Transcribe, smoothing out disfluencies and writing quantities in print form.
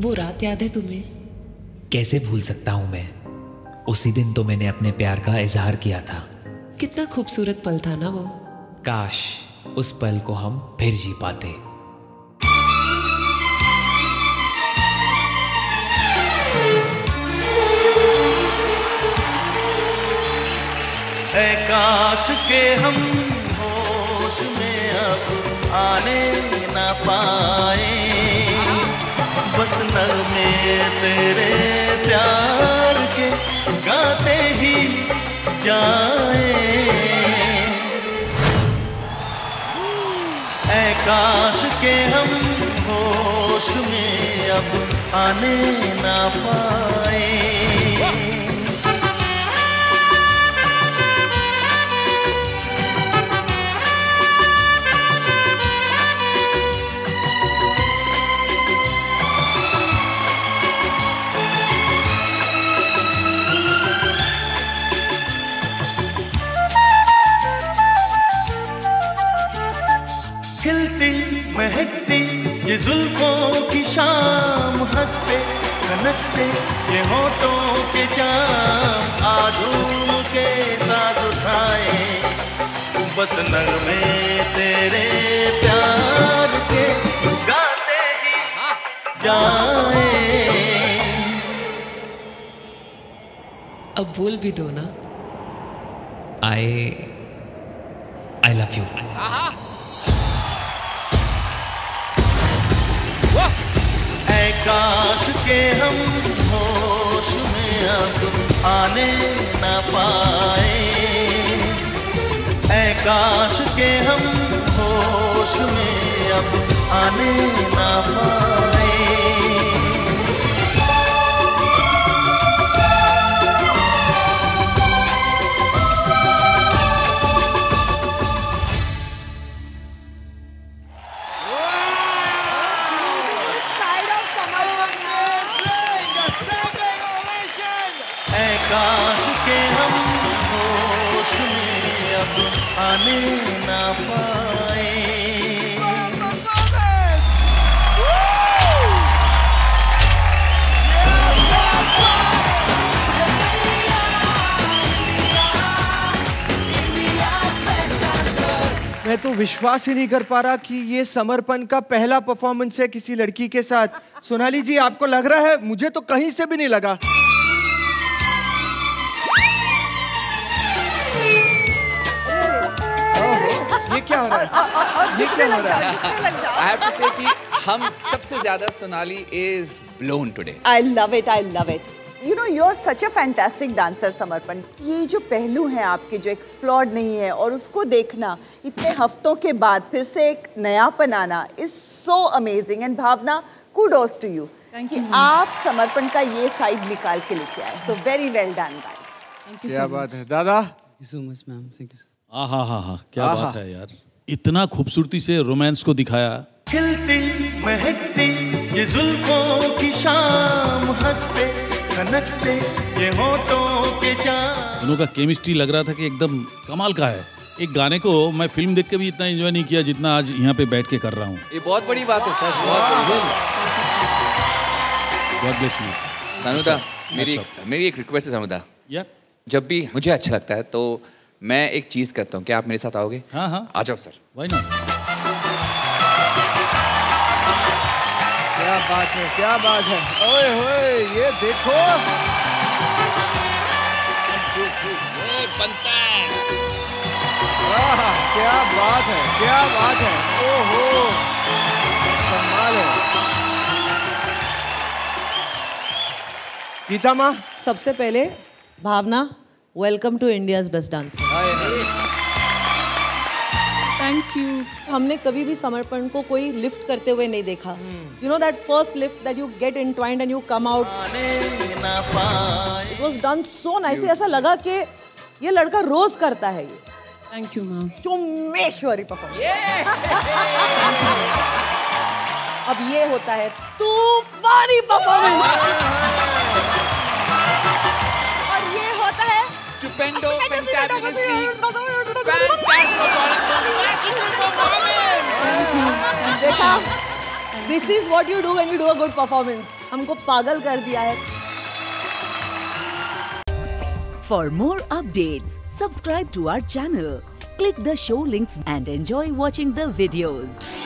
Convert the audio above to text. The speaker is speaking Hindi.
वो रात याद है तुम्हें? कैसे भूल सकता हूँ मैं। उसी दिन तो मैंने अपने प्यार का इजहार किया था। कितना खूबसूरत पल था ना वो। काश उस पल को हम फिर जी पाते। ऐ काश के हम होश में अब आने ना पाए, बस नगमे तेरे प्यार के गाते ही जाए। ऐ काश के हम होश में अब आने ना पाए। महकती ये जुल्फों की शाम, हंसते खनकते ये होठों के जाम, आँसू के साथ उठाए बस नगमे तेरे प्यार के गाते ही जाए। अब बोल भी दो ना। I love you. ऐ काश के हम होश में अब आने ना पाए, ऐ काश के हम होश में अब आने ना पाए। आने ना पाए। मैं तो विश्वास ही नहीं कर पा रहा कि ये समर्पण का पहला परफॉर्मेंस है किसी लड़की के साथ। सोनाली जी आपको लग रहा है? मुझे तो कहीं से भी नहीं लगा। क्या हो रहा है? ये क्या हो रहा है? I have to say कि हम सबसे ज़्यादा Sonali is blown today. I love it, I love it. You know you're such a fantastic dancer, समर्पण. ये जो पहलू हैं आपके जो explored नहीं है और उसको देखना इतने हफ्तों के बाद फिर से एक नयापन आना is so amazing. And Bhavna, kudos to you कि आप समर्पण का ये side निकाल के लेके आए. So very well done guys. Thank you so much. क्या बात है दादा? Thank you so much ma'am. Thank you. आहा क्या बात है यार। इतना खूबसूरती से रोमांस को दिखाया। खिलती महकती ये जुल्फों की शाम, हंसते खनकते ये होठों के जाम। दोनों का केमिस्ट्री लग रहा था कि एकदम कमाल का है। एक गाने को मैं फिल्म देख के भी इतना एंजॉय नहीं किया जितना आज यहाँ पे बैठ के कर रहा हूँ। ये बहुत बड़ी बात है सर, बहुत बड़ी। सानुदा मेरी एक रिक्वेस्ट है। सानुदा जब भी मुझे अच्छा लगता है तो मैं एक चीज करता हूँ, क्या आप मेरे साथ आओगे? हाँ हाँ आ जाओ सर। Why not? क्या बात है, क्या बात है। ओए होए ये देखो। ये बनता है। क्या बात है, क्या बात है। ओहो कमाल है। गीता माँ सबसे पहले, Bhavna welcome to India's best dancer. Thank you. हमने कभी भी समर्पण को कोई लिफ्ट करते हुए नहीं देखा। You know that first lift that you get entwined and you come out, it was done so nicely. ऐसा लगा कि ये लड़का रोज करता है ये। Thank you ma'am. चुम्मेश्वरी परफॉर्मेंस। अब ये होता है तूफानी performance. Stupendo, fantabulously, fantastic performance! Thank you. This is what you do when you do a good performance. हमको पागल कर दिया है। For more updates subscribe to our channel, click the show links and enjoy watching the videos.